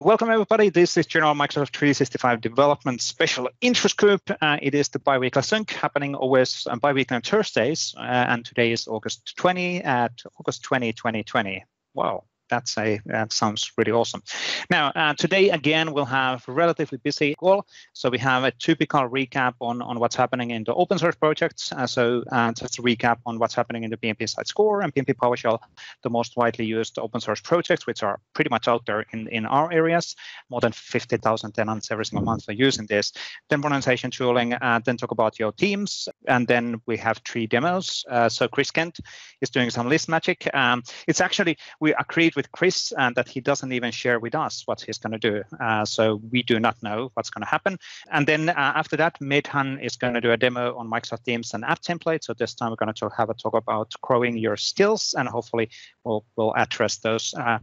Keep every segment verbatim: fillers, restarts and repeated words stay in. Welcome everybody, this is general Microsoft three sixty-five development special intro scoop. Uh, it is the bi-weekly sync happening always um, bi-weekly on Thursdays uh, and today is August twentieth at August twentieth, twenty twenty. Wow. That's a, that sounds really awesome. Now, uh, today, again, we'll have a relatively busy call. So we have a typical recap on, on what's happening in the open source projects. Uh, so uh, just a recap on what's happening in the PnP side score and PnP PowerShell, the most widely used open source projects, which are pretty much out there in, in our areas. More than fifty thousand tenants every single month are using this. Then modernization tooling, uh, then talk about Yo Teams. And then we have three demos. Uh, so Chris Kent is doing some list magic. Um, it's actually, we agreed with Chris and that he doesn't even share with us what he's going to do. Uh, so we do not know what's going to happen. And then uh, after that, Madhan is going to do a demo on Microsoft Teams and app templates. So this time we're going to have a talk about growing your skills and hopefully we'll, we'll address those uh,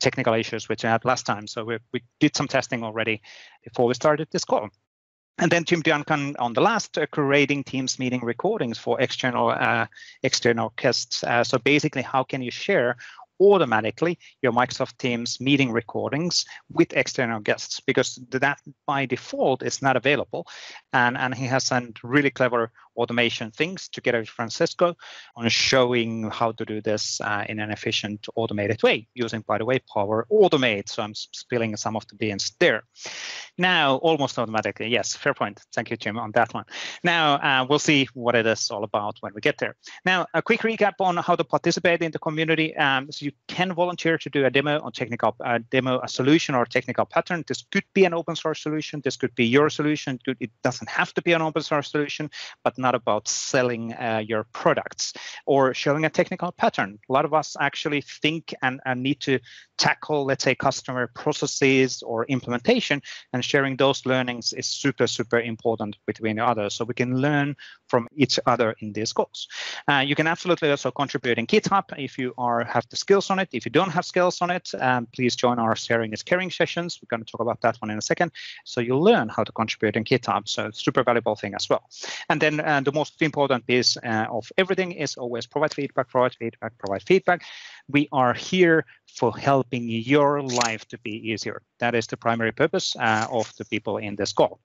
technical issues which I had last time. So we, we did some testing already before we started this call. And then Jim Duncan on the last, uh, creating Teams meeting recordings for external uh, external guests. Uh, so basically, how can you share automatically your Microsoft Teams meeting recordings with external guests, because that by default is not available. And, and he has some really clever automation things together with Francisco on showing how to do this uh, in an efficient automated way using, by the way, Power Automate. So I'm spilling some of the beans there. Now, almost automatically. Yes, fair point. Thank you, Jim, on that one. Now, uh, we'll see what it is all about when we get there. Now, a quick recap on how to participate in the community. Um, so you can volunteer to do a demo on technical uh, demo, a solution or a technical pattern. This could be an open source solution. This could be your solution. It doesn't have to be an open source solution, but not about selling uh, your products or showing a technical pattern. A lot of us actually think and, and need to tackle, let's say, customer processes or implementation, and sharing those learnings is super, super important between others. So we can learn from each other in these calls. Uh, you can absolutely also contribute in GitHub if you are have the skills on it. If you don't have skills on it, um, please join our sharing is caring sessions. We're going to talk about that one in a second. So you'll learn how to contribute in GitHub. So it's a super valuable thing as well. And then uh, And the most important piece uh, of everything is always provide feedback, provide feedback, provide feedback. We are here for helping your life to be easier. That is the primary purpose uh, of the people in this call.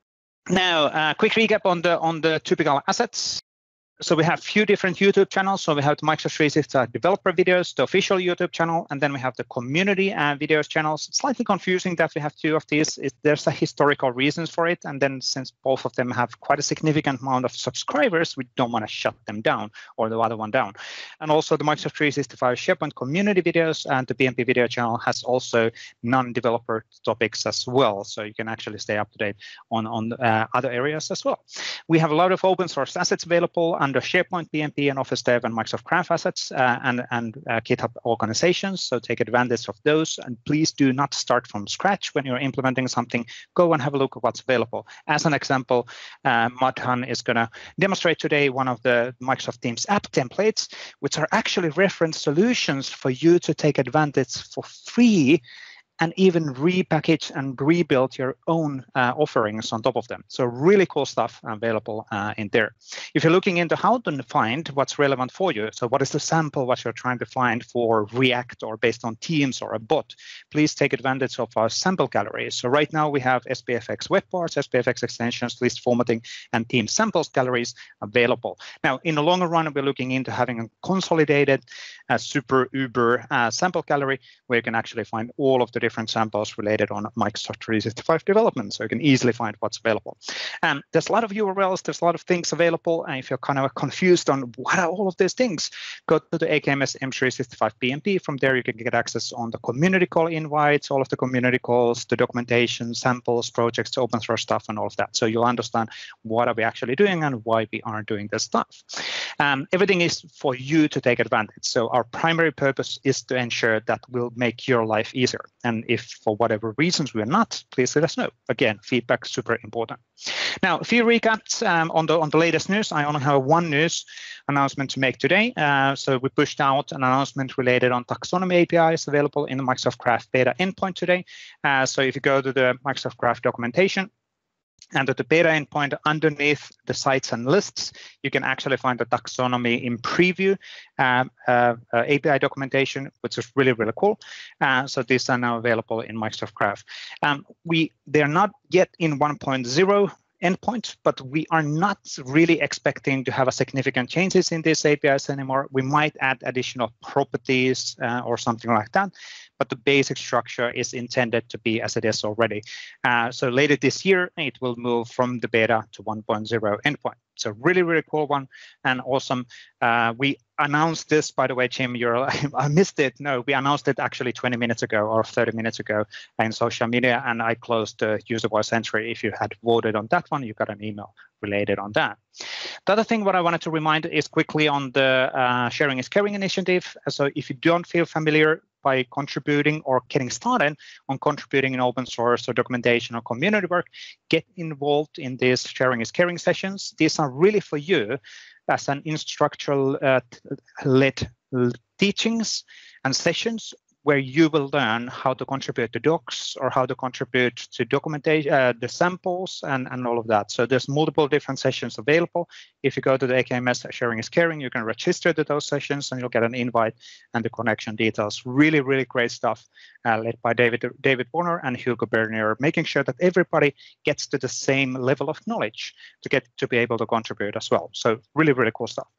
Now, uh, quick recap on the on the typical assets. So we have a few different YouTube channels. So we have the Microsoft three sixty-five developer videos, the official YouTube channel, and then we have the community uh, videos channels. It's slightly confusing that we have two of these. It, there's a historical reasons for it. And then since both of them have quite a significant amount of subscribers, we don't want to shut them down or the other one down. And also the Microsoft three sixty-five SharePoint community videos and the PnP video channel has also non-developer topics as well. So you can actually stay up to date on, on uh, other areas as well. We have a lot of open source assets available and under SharePoint, PnP, and Office Dev and Microsoft Graph assets uh, and, and uh, GitHub organizations. So take advantage of those. And please do not start from scratch when you're implementing something. Go and have a look at what's available. As an example, uh, Madhan is going to demonstrate today one of the Microsoft Teams app templates, which are actually reference solutions for you to take advantage for free and even repackage and rebuild your own uh, offerings on top of them. So really cool stuff available uh, in there. If you're looking into how to find what's relevant for you, so what is the sample what you're trying to find for React or based on Teams or a bot, please take advantage of our sample gallery. So right now we have S P F x web parts, S P F x extensions, list formatting, and Teams samples galleries available. Now, in the longer run, we're looking into having a consolidated uh, super uber uh, sample gallery where you can actually find all of the different different samples related on Microsoft three sixty-five development, so you can easily find what's available. Um, there's a lot of U R Ls, there's a lot of things available, and if you're kind of confused on what are all of these things, go to the A K M S M three sixty-five PnP. From there, you can get access on the community call invites, all of the community calls, the documentation, samples, projects, open source stuff, and all of that. So you'll understand what are we actually doing and why we are doing this stuff. Um, everything is for you to take advantage. So our primary purpose is to ensure that we'll make your life easier. And if for whatever reasons we are not, please let us know. Again, feedback is super important. Now, a few recaps um, on the on the latest news. I only have one news announcement to make today. Uh, so we pushed out an announcement related on taxonomy A P Is available in the Microsoft Graph beta endpoint today. Uh, so if you go to the Microsoft Graph documentation, And at the beta endpoint underneath the sites and lists, you can actually find the taxonomy in preview um, uh, uh, A P I documentation, which is really, really cool. Uh, so these are now available in Microsoft Graph. Um, we They're not yet in one point oh endpoint, but we are not really expecting to have a significant changes in these A P Is anymore. We might add additional properties uh, or something like that, but the basic structure is intended to be as it is already. Uh, so later this year, it will move from the beta to one point oh endpoint. So really, really cool one and awesome. Uh, we announced this, by the way, Jim, you're, I missed it. No, we announced it actually twenty minutes ago or thirty minutes ago in social media, and I closed the user voice entry. If you had voted on that one, you got an email related on that. The other thing what I wanted to remind is quickly on the uh, Sharing is Caring initiative. So if you don't feel familiar by contributing or getting started on contributing in open source or documentation or community work, get involved in these Sharing is Caring sessions. These are really for you as an instructor-led teachings and sessions where you will learn how to contribute to docs or how to contribute to documentation, uh, the samples and, and all of that. So there's multiple different sessions available. If you go to the A K M S Sharing is Caring, you can register to those sessions and you'll get an invite and the connection details. Really, really great stuff uh, led by David, David Bonner and Hugo Bernier, making sure that everybody gets to the same level of knowledge to get to be able to contribute as well. So really, really cool stuff.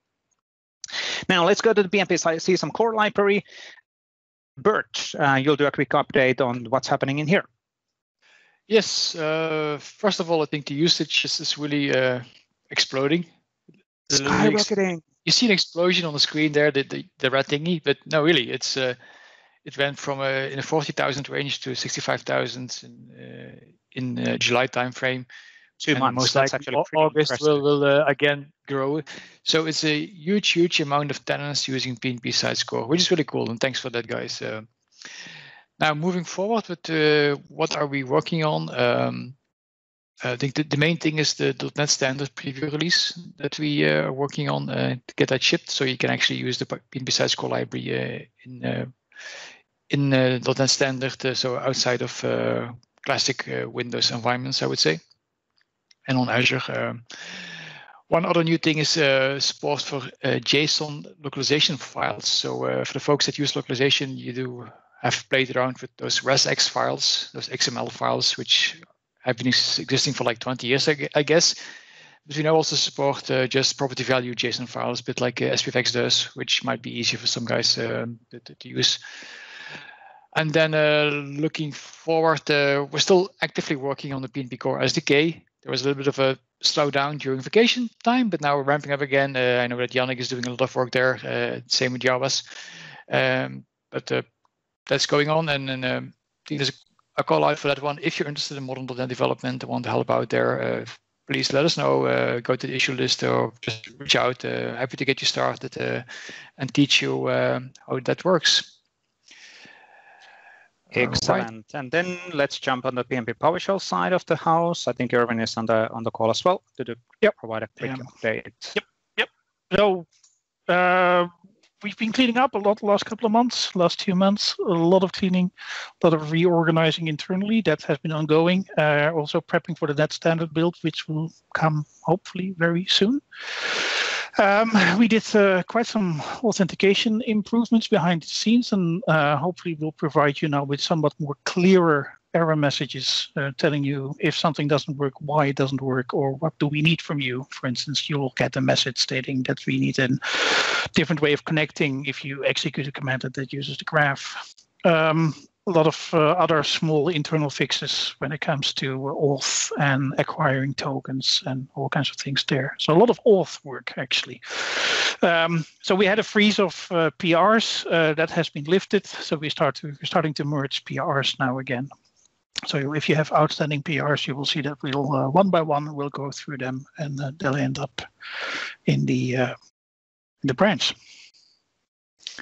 Now let's go to the P n P C S M Core Library. Bert, uh, you'll do a quick update on what's happening in here. Yes, uh, first of all, I think the usage is, is really uh, exploding. Skyrocketing. You see an explosion on the screen there, the, the, the red thingy, but no, really, it's uh, it went from uh, in the forty thousand range to sixty-five thousand in, uh, in uh, July timeframe. Two and months. Most likely actually August will, will uh, again grow. So it's a huge, huge amount of tenants using P n P Sites Core, which is really cool. And thanks for that, guys. Uh, now, moving forward with uh, what are we working on? Um, I think the, the main thing is the .NET Standard preview release that we uh, are working on uh, to get that shipped. So you can actually use the P n P Sites Core library uh, in, uh, in uh, .NET Standard. Uh, so outside of uh, classic uh, Windows environments, I would say. And on Azure. Um, one other new thing is uh, support for uh, JSON localization files. So uh, for the folks that use localization, you do have played around with those resx files, those X M L files, which have been ex existing for like twenty years, I, I guess. But we now also support uh, just property value JSON files, a bit like uh, S P F x does, which might be easier for some guys uh, to, to use. And then uh, looking forward, uh, we're still actively working on the P n P Core S D K. There was a little bit of a slowdown during vacation time, but now we're ramping up again. Uh, I know that Yannick is doing a lot of work there. Uh, same with Javas, um, but uh, that's going on. And, and um, I think there's a, a call out for that one. If you're interested in modern .NET development and want to help out there, uh, please let us know. Uh, go to the issue list or just reach out. Uh, happy to get you started uh, and teach you uh, how that works. Excellent. Right. And then let's jump on the P n P PowerShell side of the house. I think Irvin is on the on the call as well to do, yep. provide a quick um, update. Yep. Yep. So uh, we've been cleaning up a lot the last couple of months, last two months, a lot of cleaning, a lot of reorganizing internally. That has been ongoing. Uh, also prepping for the .NET Standard build, which will come hopefully very soon. Um, we did uh, quite some authentication improvements behind the scenes, and uh, hopefully we'll provide you now with somewhat more clearer error messages uh, telling you if something doesn't work, why it doesn't work, or what do we need from you. For instance, you'll get a message stating that we need a different way of connecting if you execute a command that uses the graph. Um, a lot of uh, other small internal fixes when it comes to auth and acquiring tokens and all kinds of things there. So a lot of auth work, actually. Um, so we had a freeze of uh, P Rs uh, that has been lifted. So we start to, we're starting to merge P Rs now again. So if you have outstanding P Rs, you will see that we'll uh, one by one, we'll go through them and uh, they'll end up in the, uh, in the branch.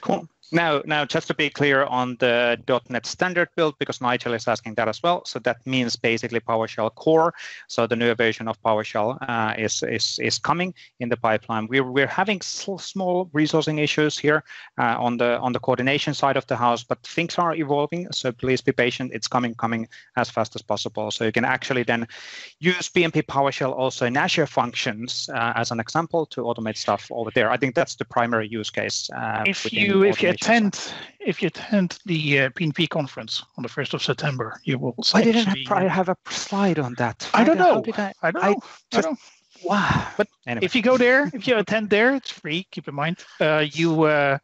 Cool. Now, now, just to be clear on the .NET Standard build, because Nigel is asking that as well. So that means basically PowerShell Core. So the new version of PowerShell uh, is, is is coming in the pipeline. We're we're having small resourcing issues here uh, on the on the coordination side of the house, but things are evolving. So please be patient. It's coming coming as fast as possible. So you can actually then use PnP PowerShell also in Azure Functions uh, as an example to automate stuff over there. I think that's the primary use case. Uh, if you if you Attend, if you attend the uh, PnP conference on the first of September, you will see. I didn't have, I have a slide on that. I don't know. I, I don't I, know. Just, I don't. Wow. But anyway. If you go there, if you attend there, it's free. Keep in mind, uh, you uh,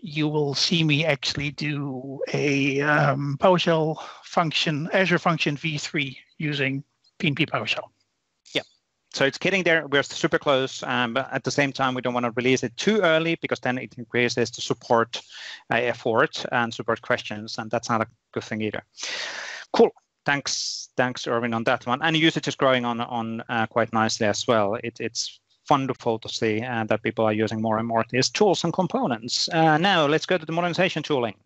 you will see me actually do a um, PowerShell function, Azure function v three using PnP PowerShell. So it's getting there. We're super close, um, but at the same time, we don't want to release it too early because then it increases the support uh, effort and support questions, and that's not a good thing either. Cool. Thanks, thanks, Irwin, on that one. And usage is growing on on uh, quite nicely as well. It, it's wonderful to see uh, that people are using more and more of these tools and components. Uh, now let's go to the modernization tooling.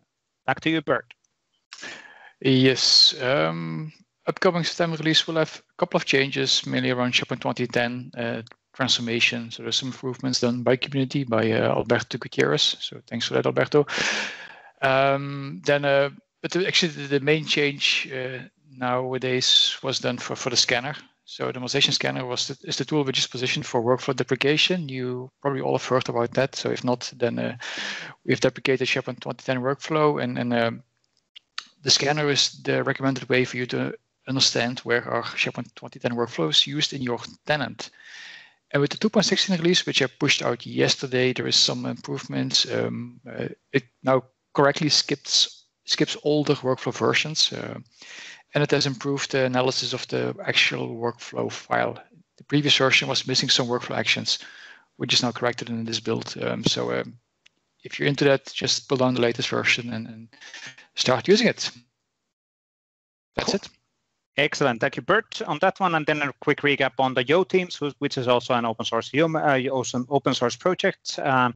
Back to you, Bert. Yes. Um... Upcoming September release will have a couple of changes, mainly around SharePoint twenty ten uh, transformation. So there's some improvements done by community by uh, Alberto Gutierrez. So thanks for that, Alberto. Um, then, uh, but actually the main change uh, nowadays was done for for the scanner. So the modernization scanner was the, is the tool which is positioned for workflow deprecation. You probably all have heard about that. So if not, then uh, we've deprecated SharePoint twenty ten workflow, and and uh, the scanner is the recommended way for you to understand where are SharePoint twenty ten workflows used in your tenant. And with the two point sixteen release, which I pushed out yesterday, there is some improvements. Um, uh, it now correctly skips skips older workflow versions, uh, and it has improved the analysis of the actual workflow file. The previous version was missing some workflow actions, which is now corrected in this build. Um, so um, if you're into that, just pull down the latest version and, and start using it. That's cool. It. Excellent. Thank you, Bert, on that one. And then a quick recap on the Yo Teams, which is also an open source uh, open source project um,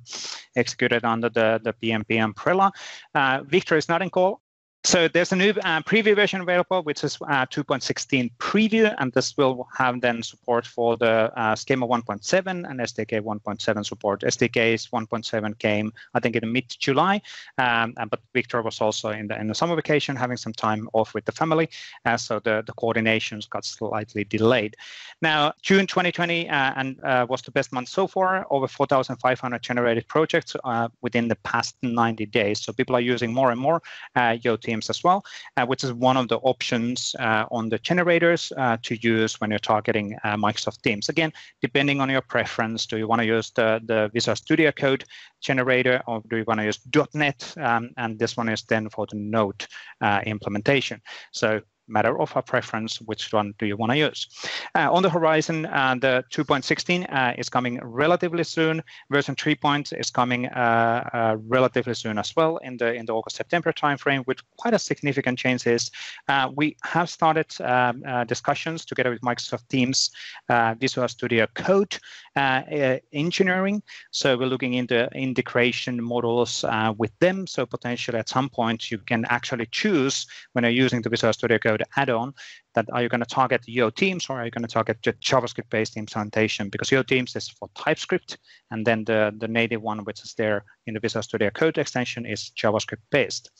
executed under the, the PnP umbrella. Uh, Victor is not in call. So there's a new uh, preview version available, which is uh, two point sixteen preview, and this will have then support for the uh, schema one point seven and S D K one point seven support. S D K's one point seven came, I think, in mid-July, um, but Victor was also in the, in the summer vacation, having some time off with the family, uh, so the, the coordinations got slightly delayed. Now, June twenty twenty uh, and uh, was the best month so far, over four thousand five hundred generated projects uh, within the past ninety days, so people are using more and more uh, Yo Teams as well, uh, which is one of the options uh, on the generators uh, to use when you're targeting uh, Microsoft Teams. Again, depending on your preference, do you want to use the, the Visual Studio Code generator, or do you want to use .NET? Um, and this one is then for the Node uh, implementation. So matter of our preference, which one do you want to use? Uh, on the horizon, uh, the two point sixteen uh, is coming relatively soon. Version three point oh is coming uh, uh, relatively soon as well in the in the August-September timeframe, with quite a significant changes. Uh, we have started um, uh, discussions together with Microsoft Teams uh, Visual Studio Code uh, uh, engineering. So we're looking into integration models uh, with them. So potentially at some point you can actually choose when you're using the Visual Studio Code add-on, that are you going to target Yo Teams, or are you going to target the JavaScript-based implementation? Because Yo Teams is for TypeScript, and then the, the native one, which is there in the Visual Studio Code extension, is JavaScript-based.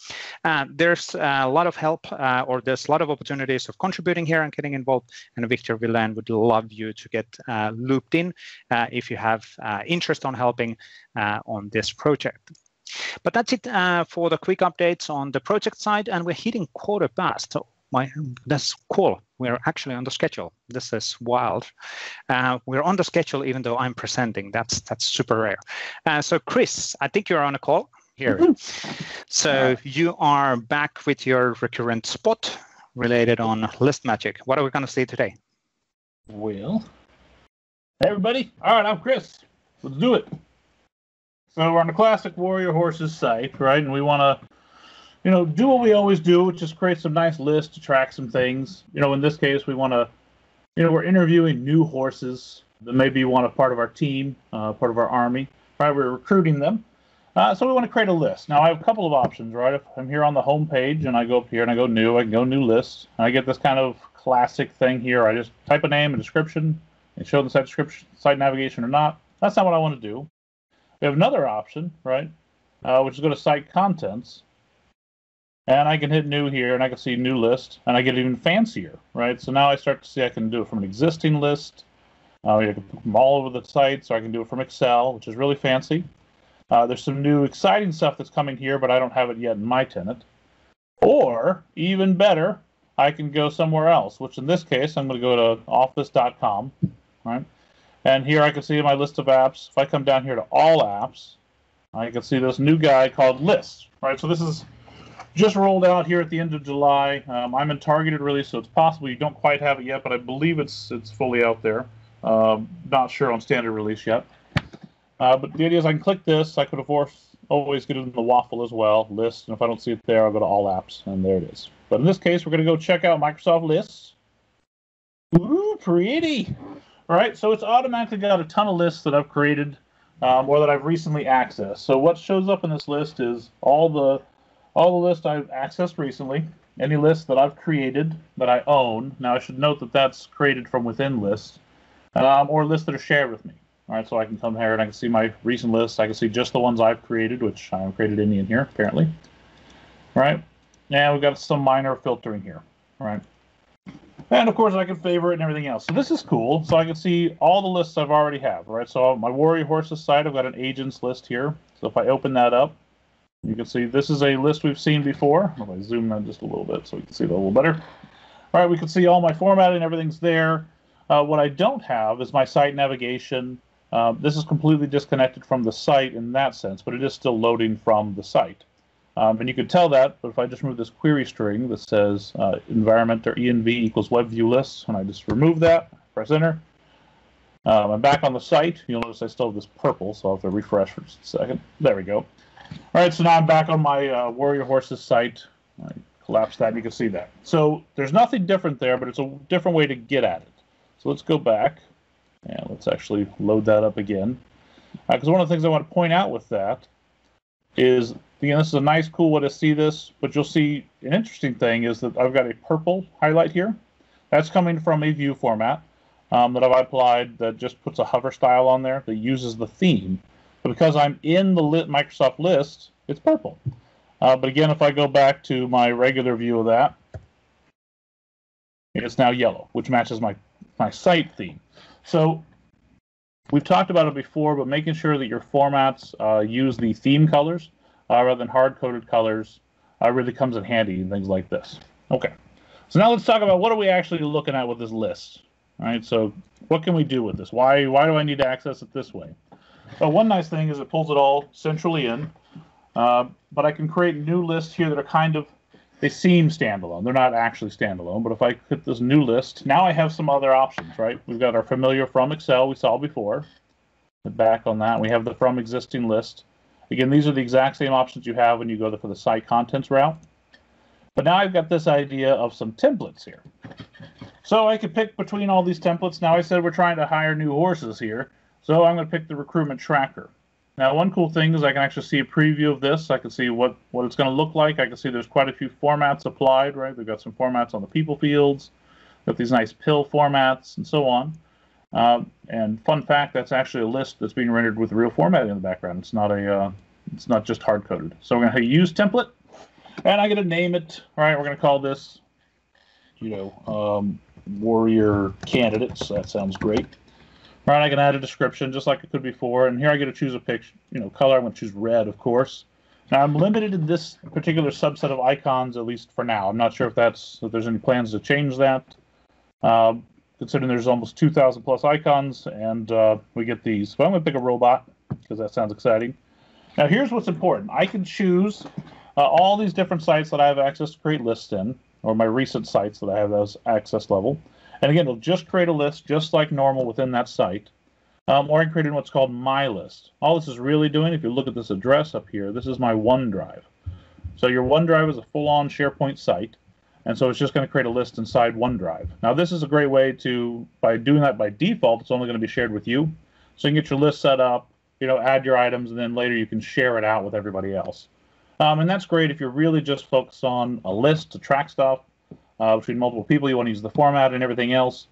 Uh, there's a lot of help, uh, or there's a lot of opportunities of contributing here and getting involved, and Victor Villain would love you to get uh, looped in uh, if you have uh, interest on helping uh, on this project. But that's it uh, for the quick updates on the project side, and we're hitting quarter past. So My, that's cool. We're actually on the schedule. This is wild. Uh, we're on the schedule, even though I'm presenting. That's that's super rare. Uh, so, Chris, I think you're on a call here. Mm-hmm. So yeah. You are back with your recurrent spot related on list magic. What are we going to see today? Well, hey everybody. All right, I'm Chris. Let's do it. So we're on the classic Warrior Horses site, right? And we want to, you know, do what we always do, which is create some nice lists to track some things. You know, in this case, we want to, you know, we're interviewing new horses that maybe want a part of our team, uh, part of our army. Right, we're recruiting them. Uh, so we want to create a list. Now I have a couple of options, right? If I'm here on the home page and I go up here and I go new, I can go new list. And I get this kind of classic thing here. I just type a name, a description, and show the site description, site navigation or not. That's not what I want to do. We have another option, right? Uh, which is go to site contents. And I can hit new here and I can see new list, and I get even fancier, right? So now I start to see I can do it from an existing list. Uh, I can put them all over the site, so I can do it from Excel, which is really fancy. Uh, there's some new exciting stuff that's coming here, but I don't have it yet in my tenant. Or, even better, I can go somewhere else, which in this case, I'm going to go to office dot com, right? And here I can see my list of apps. If I come down here to all apps, I can see this new guy called Lists, right? So this is just rolled out here at the end of July. Um, I'm in targeted release, so it's possible you don't quite have it yet, but I believe it's, it's fully out there. Uh, not sure on standard release yet. Uh, but the idea is I can click this. I could, of course, always get it in the waffle as well, list. And if I don't see it there, I'll go to all apps, and there it is. But in this case, we're going to go check out Microsoft Lists. Ooh, pretty. All right, so it's automatically got a ton of lists that I've created um, or that I've recently accessed. So what shows up in this list is all the, all the lists I've accessed recently, any list that I've created that I own. Now, I should note that that's created from within lists um, or lists that are shared with me. All right, so I can come here and I can see my recent list. I can see just the ones I've created, which I haven't created any in here, apparently. All right, and we've got some minor filtering here. All right, and of course I can favorite and everything else. So this is cool. So I can see all the lists I've already have. All right, so my Warrior Horses site, I've got an agents list here. So if I open that up, you can see this is a list we've seen before. If I zoom in just a little bit so we can see that a little better. All right, we can see all my formatting, everything's there. Uh, what I don't have is my site navigation. Uh, this is completely disconnected from the site in that sense, but it is still loading from the site. Um, and you could tell that, but if I just remove this query string that says uh, environment or E N V equals web view lists, and I just remove that, press enter, um, I'm back on the site. You'll notice I still have this purple, so I'll have to refresh for just a second. There we go. All right, so now I'm back on my uh, Warrior Horses site. I collapse that, and you can see that. So there's nothing different there, but it's a different way to get at it. So let's go back. And let's actually load that up again. Because uh, one of the things I want to point out with that is, again, this is a nice, cool way to see this, but you'll see an interesting thing is that I've got a purple highlight here. That's coming from a view format um, that I've applied that just puts a hover style on there that uses the theme. But because I'm in the lit Microsoft list, it's purple. Uh, but again, if I go back to my regular view of that, it's now yellow, which matches my, my site theme. So we've talked about it before, but making sure that your formats uh, use the theme colors uh, rather than hard-coded colors uh, really comes in handy in things like this. Okay, so now let's talk about what are we actually looking at with this list. All right, so what can we do with this? Why, why do I need to access it this way? So one nice thing is it pulls it all centrally in, uh, but I can create new lists here that are kind of, they seem standalone. They're not actually standalone, but if I hit this new list, now I have some other options, right? We've got our familiar from Excel we saw before. Back on that, we have the from existing list. Again, these are the exact same options you have when you go for the site contents route. But now I've got this idea of some templates here. So I could pick between all these templates. Now I said we're trying to hire new horses here, so I'm going to pick the recruitment tracker. Now, one cool thing is I can actually see a preview of this. I can see what, what it's going to look like. I can see there's quite a few formats applied, right? We've got some formats on the people fields, got these nice pill formats and so on. Um, and fun fact, that's actually a list that's being rendered with real formatting in the background. It's not a, uh, it's not just hard-coded. So we're going to use template, and I'm going to name it. All right, we're going to call this, you know, um, Warrior Candidates. That sounds great. All right, I can add a description just like it could before, and here I get to choose a picture, you know, color. I'm going to choose red, of course. Now I'm limited in this particular subset of icons, at least for now. I'm not sure if that's if there's any plans to change that. Uh, considering there's almost two thousand plus icons, and uh, we get these. But I'm going to pick a robot because that sounds exciting. Now here's what's important: I can choose uh, all these different sites that I have access to create lists in, or my recent sites that I have those access level. And again, it'll just create a list just like normal within that site, um, or I created what's called My List. All this is really doing, if you look at this address up here, this is my OneDrive. So your OneDrive is a full-on SharePoint site, and so it's just going to create a list inside OneDrive. Now, this is a great way to, by doing that by default, it's only going to be shared with you. So you can get your list set up, you know, add your items, and then later you can share it out with everybody else. Um, and that's great if you're really just focused on a list to track stuff uh, between multiple people. You want to use the format and everything else.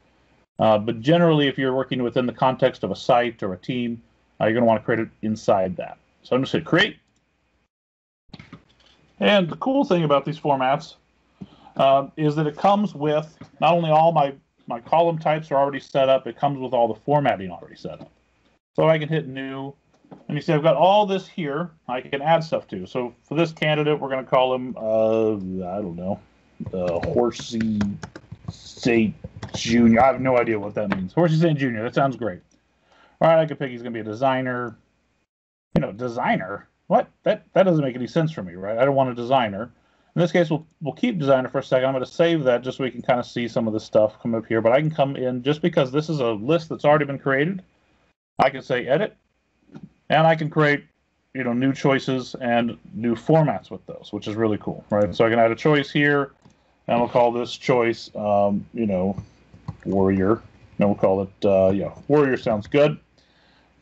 Uh, but generally, if you're working within the context of a site or a team, uh, you're going to want to create it inside that. So I'm just going to create. And the cool thing about these formats uh, is that it comes with not only all my, my column types are already set up, it comes with all the formatting already set up. So I can hit new, and you see I've got all this here I can add stuff to. So for this candidate, we're going to call him, uh, I don't know, uh, Horsey Saint Junior. I have no idea what that means. Horsey Saint Junior, that sounds great. All right, I can pick he's going to be a designer. You know, designer? What? That that doesn't make any sense for me, right? I don't want a designer. In this case, we'll, we'll keep designer for a second. I'm going to save that just so we can kind of see some of this stuff come up here. But I can come in, just because this is a list that's already been created, I can say edit, and I can create, you know, new choices and new formats with those, which is really cool, right? So I can add a choice here, and we'll call this choice, um, you know, warrior. And we'll call it, uh, yeah, warrior sounds good.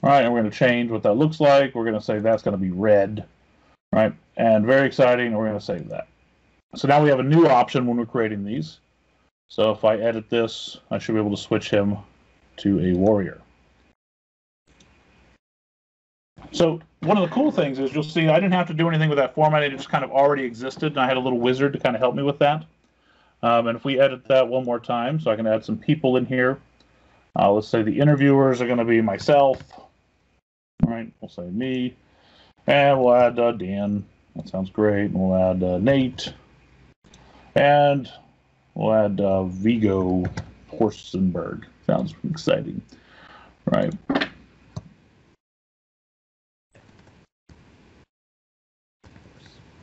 All right, and we're going to change what that looks like. We're going to say that's going to be red, right? And very exciting, we're going to save that. So now we have a new option when we're creating these. So if I edit this, I should be able to switch him to a warrior. So one of the cool things is you'll see I didn't have to do anything with that format. It just kind of already existed, and I had a little wizard to kind of help me with that. Um, and if we edit that one more time, so I can add some people in here. Uh, let's say the interviewers are going to be myself. All right, we'll say me. And we'll add uh, Dan. That sounds great. And we'll add uh, Nate. And we'll add uh, Vigo Horstenberg. Sounds exciting. All right.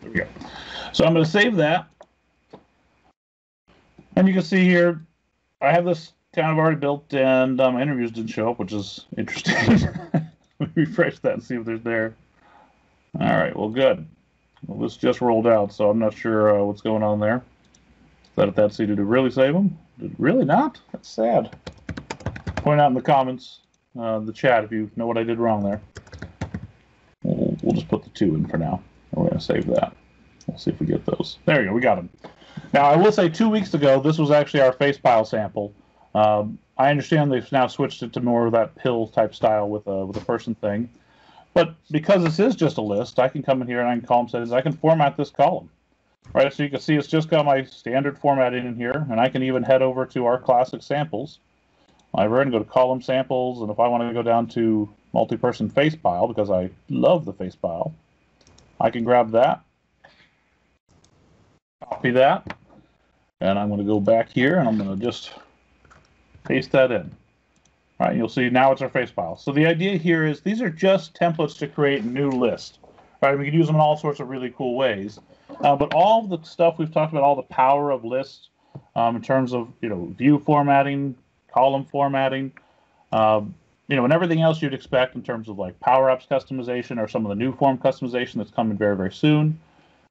There we go. So I'm going to save that. And you can see here, I have this kind of already built, and um, my interviews didn't show up, which is interesting. Let me refresh that and see if they're there. All right, well, good. Well, this just rolled out, so I'm not sure uh, what's going on there. That if that's see, did it really save them? Did it really not? That's sad. Point out in the comments, uh, the chat, if you know what I did wrong there. We'll, we'll just put the two in for now. We're going to save that. We'll see if we get those. There you go. We got them. Now, I will say two weeks ago, this was actually our face file sample. Um, I understand they've now switched it to more of that pill type style with a, with a person thing. But because this is just a list, I can come in here and I can column settings. I can format this column. Right? So you can see it's just got my standard formatting in here. And I can even head over to our classic samples library and go to column samples. And if I want to go down to multi-person face file, because I love the face file, I can grab that, copy that, and I'm going to go back here and I'm going to just paste that in. All right, you'll see now it's our face file. So the idea here is these are just templates to create new lists. All right, we can use them in all sorts of really cool ways. Uh, but all the stuff we've talked about, all the power of lists um, in terms of, you know, view formatting, column formatting, um, you know, and everything else you'd expect in terms of like Power Apps customization or some of the new form customization that's coming very, very soon.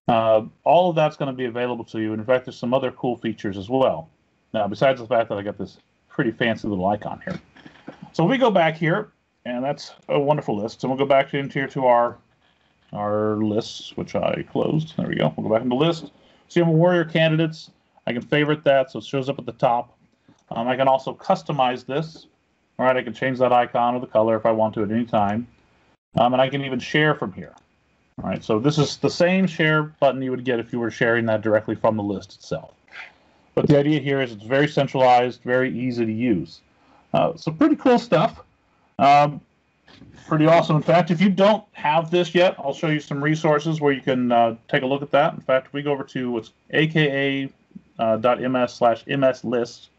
Uh, all of that's going to be available to you. And in fact, there's some other cool features as well. Now, besides the fact that I got this pretty fancy little icon here. So we go back here, and that's a wonderful list. So we'll go back into here to our our lists, which I closed. There we go. We'll go back into list. See, I'm a warrior candidates. I can favorite that, so it shows up at the top. Um, I can also customize this. All right, I can change that icon or the color if I want to at any time. Um, and I can even share from here. All right, so this is the same share button you would get if you were sharing that directly from the list itself. But the idea here is it's very centralized, very easy to use. Uh, so pretty cool stuff. Um, pretty awesome. In fact, if you don't have this yet, I'll show you some resources where you can uh, take a look at that. In fact, if we go over to what's A K A dot M S slash M S list,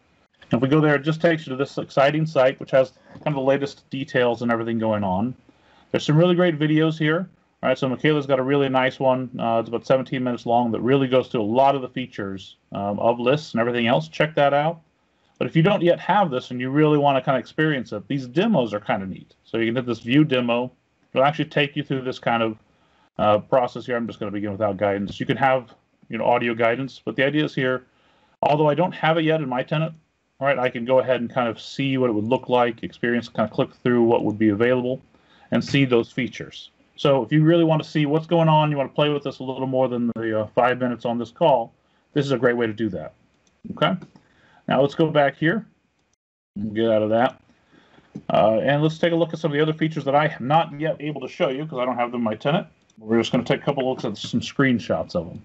if we go there, it just takes you to this exciting site, which has kind of the latest details and everything going on. There's some really great videos here. All right, so Michaela's got a really nice one. Uh, it's about seventeen minutes long that really goes through a lot of the features um, of lists and everything else. Check that out. But if you don't yet have this and you really want to kind of experience it, these demos are kind of neat. So you can hit this view demo. It'll actually take you through this kind of uh, process here. I'm just going to begin without guidance. You can have, you know, audio guidance, but the idea is here, although I don't have it yet in my tenant, all right, I can go ahead and kind of see what it would look like, experience, kind of click through what would be available. and see those features. So if you really want to see what's going on, you want to play with this a little more than the uh, five minutes on this call, this is a great way to do that. Okay, now let's go back here and get out of that. Uh, and let's take a look at some of the other features that I am not yet able to show you because I don't have them in my tenant. We're just going to take a couple looks at some screenshots of them.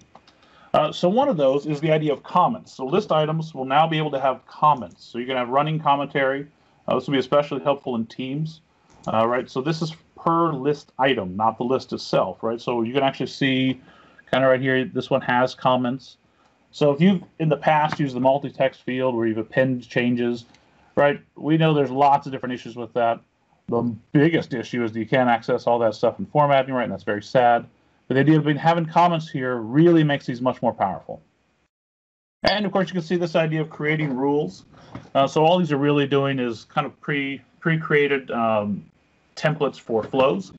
Uh, so one of those is the idea of comments. So list items will now be able to have comments. So you're going to have running commentary. Uh, this will be especially helpful in Teams. Uh, right. So this is per list item, not the list itself. Right. So you can actually see kind of right here, this one has comments. So if you've in the past used the multi-text field where you've appended changes, right, we know there's lots of different issues with that. The biggest issue is that you can't access all that stuff in formatting, right, and that's very sad. But the idea of having comments here really makes these much more powerful. And, of course, you can see this idea of creating rules. Uh, so all these are really doing is kind of pre, pre-created um, templates for flows.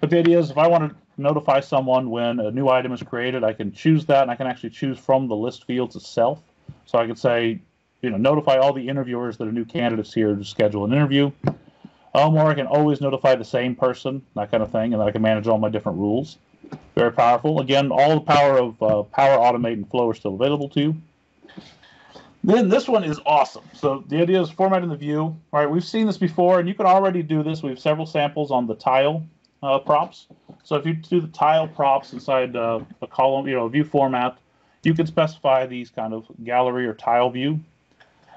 But the idea is if I want to notify someone when a new item is created, I can choose that, and I can actually choose from the list fields itself. So I could say, you know, notify all the interviewers that are new candidates here to schedule an interview. Um, or I can always notify the same person, that kind of thing, and then I can manage all my different rules. Very powerful. Again, all the power of uh, Power Automate and Flow are still available to you. Then this one is awesome. So the idea is formatting the view. All right, we've seen this before, and you can already do this. We have several samples on the tile uh, props. So if you do the tile props inside uh, a column, you know, view format, you can specify these kind of gallery or tile view.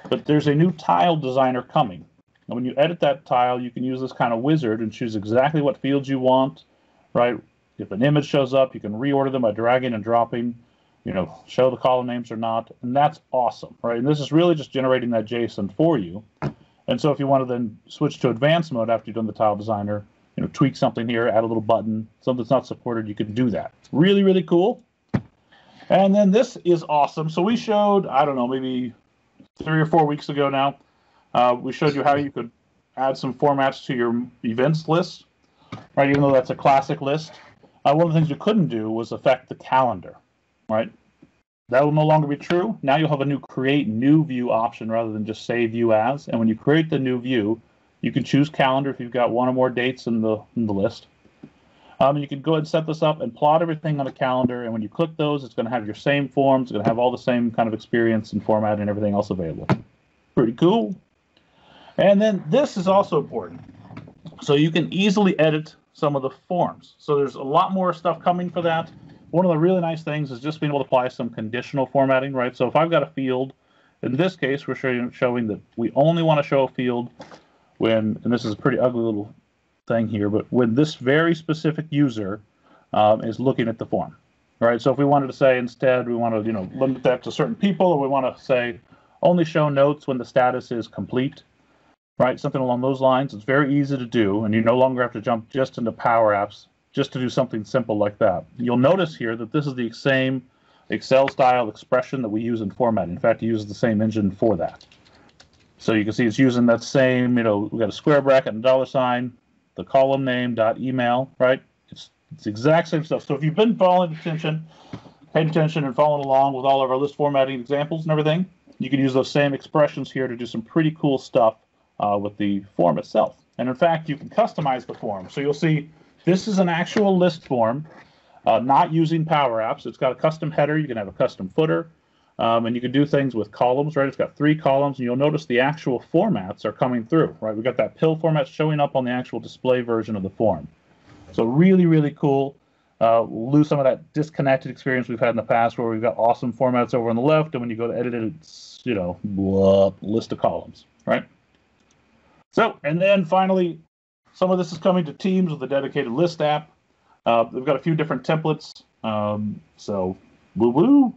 But there's a new tile designer coming. And when you edit that tile, you can use this kind of wizard and choose exactly what fields you want, right? If an image shows up, you can reorder them by dragging and dropping, you know, show the column names or not. And that's awesome, right? And this is really just generating that JSON for you. And so if you want to then switch to advanced mode after you've done the tile designer, you know, tweak something here, add a little button, something that's not supported, you can do that. Really, really cool. And then this is awesome. So we showed, I don't know, maybe three or four weeks ago now, Uh, we showed you how you could add some formats to your events list, right? Even though that's a classic list, uh, one of the things you couldn't do was affect the calendar, right? That will no longer be true. Now you'll have a new create new view option rather than just save view as. And when you create the new view, you can choose calendar if you've got one or more dates in the in the list. Um, you can go ahead and set this up and plot everything on a calendar. And when you click those, it's going to have your same forms. It's going to have all the same kind of experience and format and everything else available. Pretty cool. And then this is also important. So you can easily edit some of the forms. So there's a lot more stuff coming for that. One of the really nice things is just being able to apply some conditional formatting, right? So if I've got a field, in this case, we're showing, showing that we only want to show a field when, and this is a pretty ugly little thing here, but when this very specific user um, is looking at the form, right? So if we wanted to say instead, we want to, you know, limit that to certain people, or we want to say only show notes when the status is complete, right? Something along those lines. It's very easy to do, and you no longer have to jump just into Power Apps just to do something simple like that. You'll notice here that this is the same Excel-style expression that we use in format. In fact, it uses the same engine for that. So you can see it's using that same, you know, we've got a square bracket and dollar sign, the column name, dot email, right? It's, it's the exact same stuff. So if you've been following attention, paying attention and following along with all of our list formatting examples and everything, you can use those same expressions here to do some pretty cool stuff Uh, with the form itself. And in fact, you can customize the form. So you'll see this is an actual list form, uh, not using Power Apps. It's got a custom header. You can have a custom footer. Um, and you can do things with columns, right? It's got three columns. And you'll notice the actual formats are coming through, right? We've got that pill format showing up on the actual display version of the form. So really, really cool. Uh, we'll lose some of that disconnected experience we've had in the past where we've got awesome formats over on the left. And when you go to edit it, it's, you know, blah, list of columns, right? So, and then finally, some of this is coming to Teams with a dedicated list app. Uh, they've got a few different templates. Um, so, woo-woo.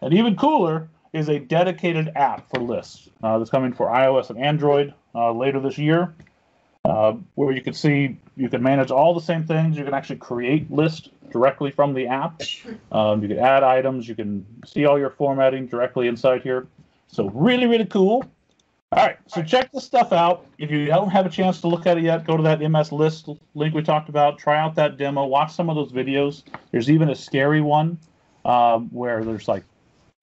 And even cooler is a dedicated app for lists uh, that's coming for iOS and Android uh, later this year, uh, where you can see you can manage all the same things. You can actually create lists directly from the app. Um, you can add items. You can see all your formatting directly inside here. So, really, really cool. All right, so check this stuff out. If you don't have a chance to look at it yet, go to that M S List link we talked about. Try out that demo. Watch some of those videos. There's even a scary one um, where there's, like,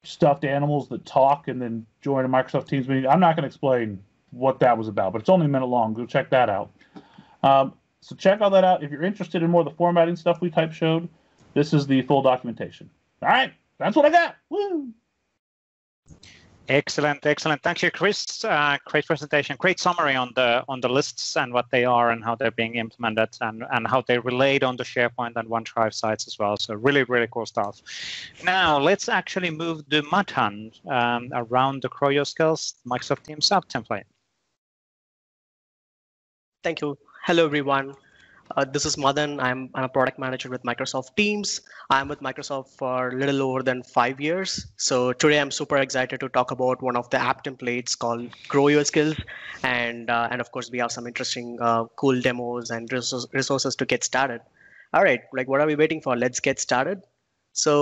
stuffed animals that talk and then join a Microsoft Teams meeting. I'm not going to explain what that was about, but it's only a minute long. Go check that out. Um, So check all that out. If you're interested in more of the formatting stuff we type showed, this is the full documentation. All right, that's what I got. Woo! Excellent, excellent. Thank you, Chris. Uh, great presentation. Great summary on the on the lists and what they are and how they're being implemented and and how they relate on the SharePoint and OneDrive sites as well. So really, really cool stuff. Now let's actually move to Madhan um, around the Grow Your Skills Microsoft Teams app template. Thank you. Hello, everyone. Uh, this is Madhan. I'm, I'm a product manager with Microsoft Teams. I'm with Microsoft for a little over than five years. So today I'm super excited to talk about one of the app templates called Grow Your Skills. And, uh, and of course, we have some interesting uh, cool demos and res resources to get started. All right, like what are we waiting for? Let's get started. So,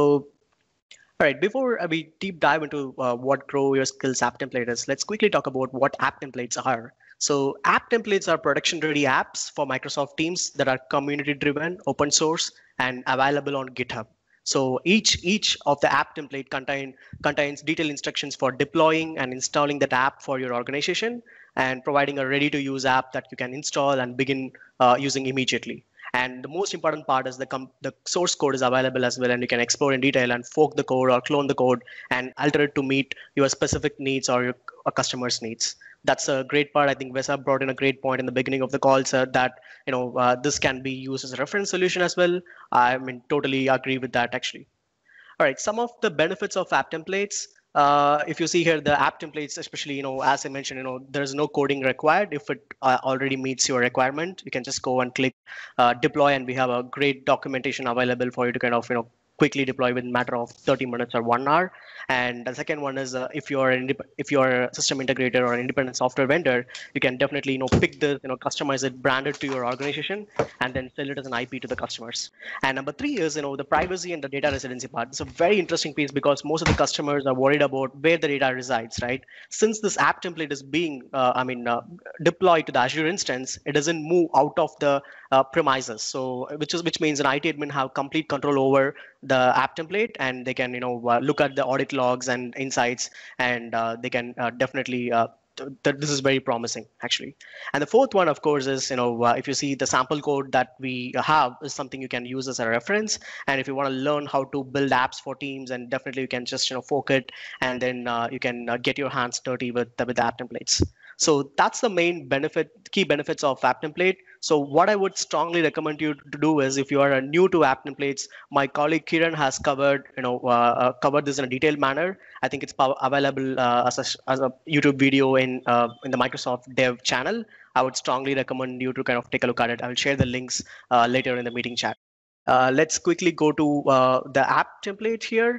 all right, before we deep dive into uh, what Grow Your Skills app template is, let's quickly talk about what app templates are. So app templates are production-ready apps for Microsoft Teams that are community-driven, open source, and available on GitHub. So each each of the app template contain, contains detailed instructions for deploying and installing that app for your organization and providing a ready-to-use app that you can install and begin uh, using immediately. And the most important part is the, com the source code is available as well, and you can explore in detail and fork the code or clone the code and alter it to meet your specific needs or your or customers' needs. That's a great part. I think Vesa brought in a great point in the beginning of the call, sir, that you know uh, this can be used as a reference solution as well. I mean, totally agree with that, actually. All right, some of the benefits of app templates. Uh, if you see here, the app templates, especially, you know, as I mentioned, you know, there's no coding required. If it uh, already meets your requirement, you can just go and click uh, deploy, and we have a great documentation available for you to kind of, you know, quickly deploy within a matter of thirty minutes or one hour. And the second one is uh, if you're an if you're a system integrator or an independent software vendor, you can definitely you know pick this, you know, customize it, brand it to your organization, and then sell it as an I P to the customers. And number three is you know the privacy and the data residency part. It's a very interesting piece because most of the customers are worried about where the data resides, right? Since this app template is being uh, I mean uh, deployed to the Azure instance, it doesn't move out of the uh, premises. So which is which means an I T admin have complete control over the app template, and they can you know uh, look at the audit logs and insights, and uh, they can uh, definitely uh, th th this is very promising, actually. And the fourth one, of course, is you know uh, if you see the sample code that we have is something you can use as a reference, and if you want to learn how to build apps for Teams, and definitely you can just you know fork it, and then uh, you can uh, get your hands dirty with the, with the app templates. So that's the main benefit, key benefits of app template. So what I would strongly recommend you to do is, if you are new to app templates, my colleague Kiran has covered, you know, uh, covered this in a detailed manner. I think it's available uh, as, a, as a YouTube video in uh, in the Microsoft Dev channel. I would strongly recommend you to kind of take a look at it. I will share the links uh, later in the meeting chat. Uh, let's quickly go to uh, the app template here.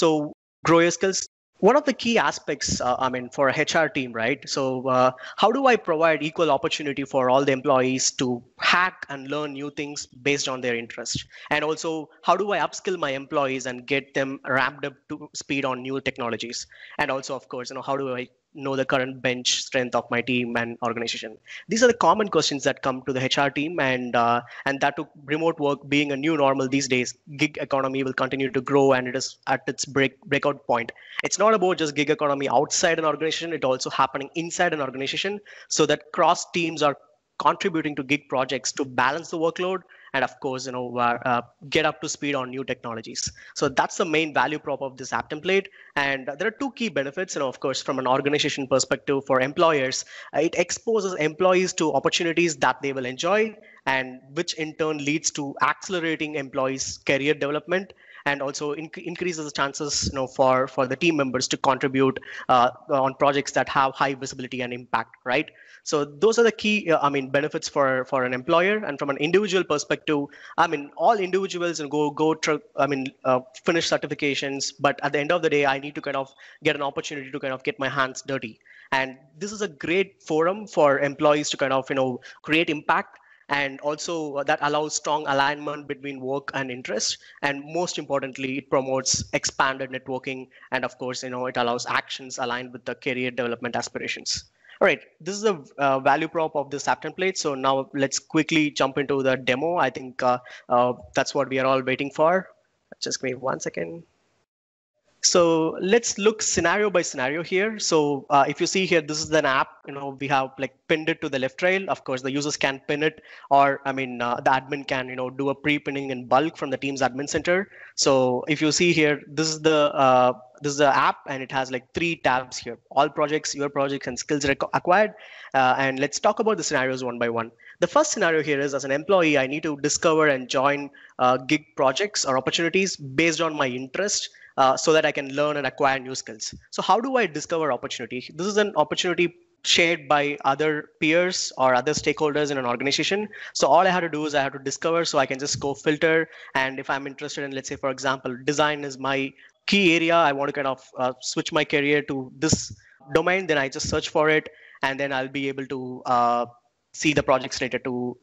So Grow Your Skills. One of the key aspects, uh, I mean, for a H R team, right? So uh, how do I provide equal opportunity for all the employees to hack and learn new things based on their interest? And also, how do I upskill my employees and get them ramped up to speed on new technologies? And also, of course, you know, how do I know the current bench strength of my team and organization? These are the common questions that come to the H R team, and uh, and that to remote work being a new normal these days, gig economy will continue to grow, and it is at its break breakout point. It's not about just gig economy outside an organization, it's also happening inside an organization, so that cross teams are contributing to gig projects to balance the workload, and of course, you know, uh, uh, get up to speed on new technologies. So that's the main value prop of this app template. And there are two key benefits, you know, of course, from an organization perspective for employers, it exposes employees to opportunities that they will enjoy, and which in turn leads to accelerating employees' career development, and also inc increases the chances, you know, for, for the team members to contribute uh, on projects that have high visibility and impact, right? So those are the key, uh, I mean, benefits for, for an employer. And from an individual perspective, I mean, all individuals and go, go I mean, uh, finish certifications. But at the end of the day, I need to kind of get an opportunity to kind of get my hands dirty. And this is a great forum for employees to kind of, you know, create impact. And also that allows strong alignment between work and interest. And most importantly, it promotes expanded networking. And of course, you know, it allows actions aligned with the career development aspirations. All right, this is the uh, value prop of this app template. So now let's quickly jump into the demo. I think uh, uh, that's what we are all waiting for. Just give me one second. So let's look scenario by scenario here. So uh, if you see here, this is an app, you know, we have like pinned it to the left rail. Of course, the users can pin it, or I mean, uh, the admin can, you know, do a pre-pinning in bulk from the Teams admin center. So if you see here, this is the uh, this is the app, and it has like three tabs here: all projects, your projects, and skills acquired. Uh, and let's talk about the scenarios one by one. The first scenario here is, as an employee, I need to discover and join uh, gig projects or opportunities based on my interest, uh, so that I can learn and acquire new skills. So how do I discover opportunity? This is an opportunity shared by other peers or other stakeholders in an organization. So all I have to do is I have to discover, so I can just go filter. And if I'm interested in, let's say, for example, design is my key area, I want to kind of uh, switch my career to this domain, then I just search for it, and then I'll be able to uh, see the projects related to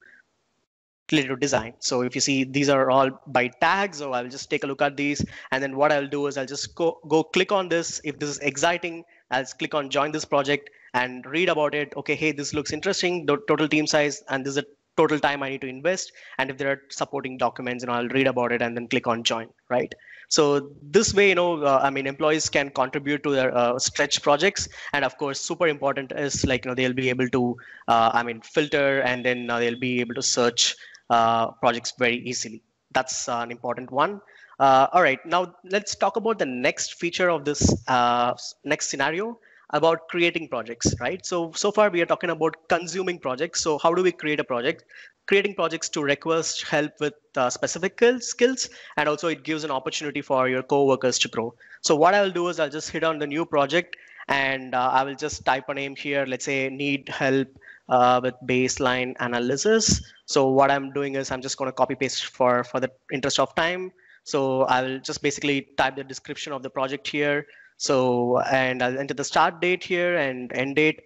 related to design. So if you see, these are all by tags, so I'll just take a look at these. And then what I'll do is I'll just go, go click on this. If this is exciting, I'll just click on join this project and read about it. Okay, hey, this looks interesting, the total team size, and this is a total time I need to invest. And if there are supporting documents, and you know, I'll read about it and then click on join, right? So this way, you know, uh, I mean, employees can contribute to their uh, stretch projects. And of course, super important is, like, you know, they'll be able to, uh, I mean, filter, and then uh, they'll be able to search uh, projects very easily. That's uh, an important one. Uh, all right, now let's talk about the next feature of this uh, next scenario, about creating projects, right? So, so far we are talking about consuming projects. So how do we create a project? Creating projects to request help with uh, specific skills, and also it gives an opportunity for your coworkers to grow. So what I'll do is I'll just hit on the new project, and uh, I will just type a name here. Let's say need help uh, with baseline analysis. So what I'm doing is I'm just going to copy paste for, for the interest of time. So I will just basically type the description of the project here. So, and I'll enter the start date here and end date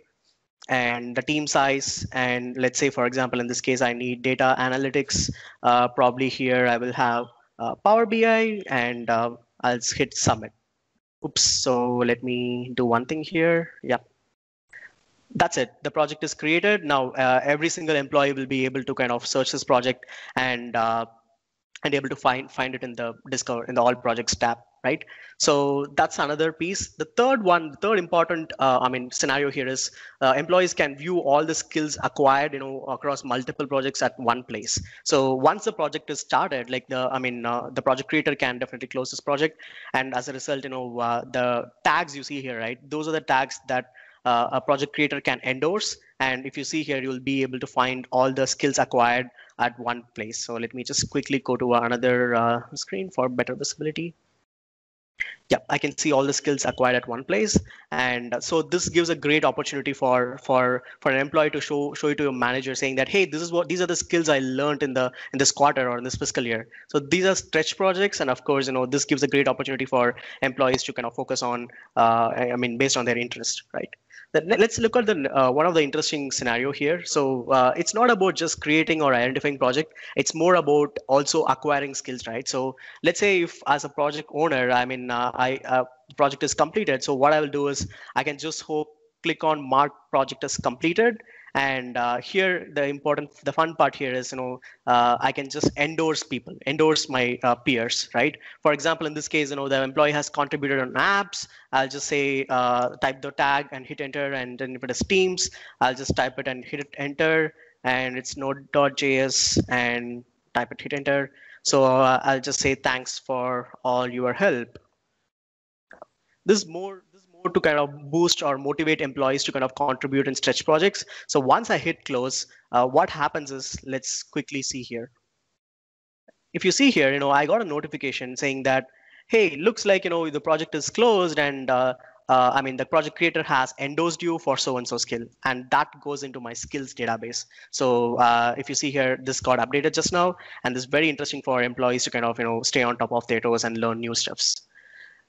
and the team size. And let's say, for example, in this case, I need data analytics. Uh, probably here I will have uh, Power B I, and uh, I'll hit submit. Oops, so let me do one thing here. Yeah, that's it. The project is created. Now, uh, every single employee will be able to kind of search this project and uh, and able to find find it in the discover in the all projects tab. Right. So that's another piece. The third one, the third important, uh, I mean, scenario here is uh, employees can view all the skills acquired, you know, across multiple projects at one place. So once the project is started, like the, I mean, uh, the project creator can definitely close this project. And as a result, you know, uh, the tags you see here, right? Those are the tags that uh, a project creator can endorse. And if you see here, you'll be able to find all the skills acquired at one place. So let me just quickly go to another uh, screen for better visibility. Yeah, I can see all the skills acquired at one place. And so this gives a great opportunity for for for an employee to show show it to your manager, saying that, hey, this is what these are the skills I learned in the in this quarter or in this fiscal year. So these are stretch projects, and of course, you know, this gives a great opportunity for employees to kind of focus on, uh, I mean, based on their interest, right? Let's look at the uh, one of the interesting scenario here. So uh, it's not about just creating or identifying project. It's more about also acquiring skills, right? So let's say if as a project owner, I mean, uh, I uh, project is completed. So what I will do is I can just hope, click on mark project as completed. And uh, here, the important, the fun part here is, you know, uh, I can just endorse people, endorse my uh, peers, right? For example, in this case, you know, the employee has contributed on apps. I'll just say, uh, type the tag and hit enter. And then if it is Teams, I'll just type it and hit it enter. And it's node dot J S and type it, hit enter. So uh, I'll just say, thanks for all your help. This is more to kind of boost or motivate employees to kind of contribute in stretch projects. So once I hit close, uh, what happens is, let's quickly see here. If you see here, you know, I got a notification saying that, hey, looks like, you know, the project is closed, and uh, uh, I mean, the project creator has endorsed you for so-and-so skill, and that goes into my skills database. So uh, if you see here, this got updated just now, and this is very interesting for employees to kind of, you know, stay on top of their toes and learn new stuffs.